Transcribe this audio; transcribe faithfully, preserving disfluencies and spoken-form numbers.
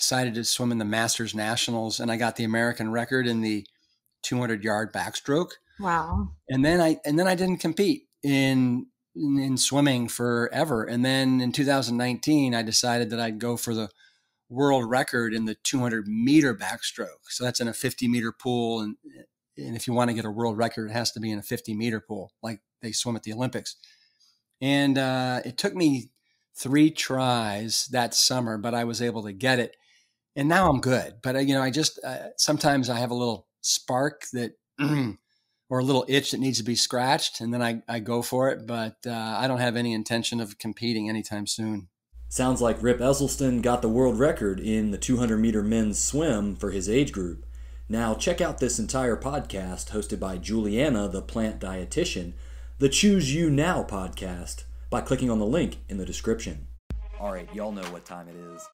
decided to swim in the Masters Nationals, and I got the American record in the two hundred yard backstroke. Wow. And then I, and then I didn't compete in, in, in swimming forever. And then in two thousand nineteen, I decided that I'd go for the world record in the two hundred meter backstroke. So that's in a fifty meter pool. And, and if you want to get a world record, it has to be in a fifty meter pool, like they swim at the Olympics. And uh, it took me three tries that summer, but I was able to get it. And now I'm good. But, you know, I just, uh, sometimes I have a little spark that, or a little itch that needs to be scratched. And then I, I go for it, but uh, I don't have any intention of competing anytime soon. Sounds like Rip Esselstyn got the world record in the two hundred meter men's swim for his age group. Now check out this entire podcast hosted by Juliana, the plant dietitian, the Choose You Now podcast, by clicking on the link in the description. All right, y'all know what time it is.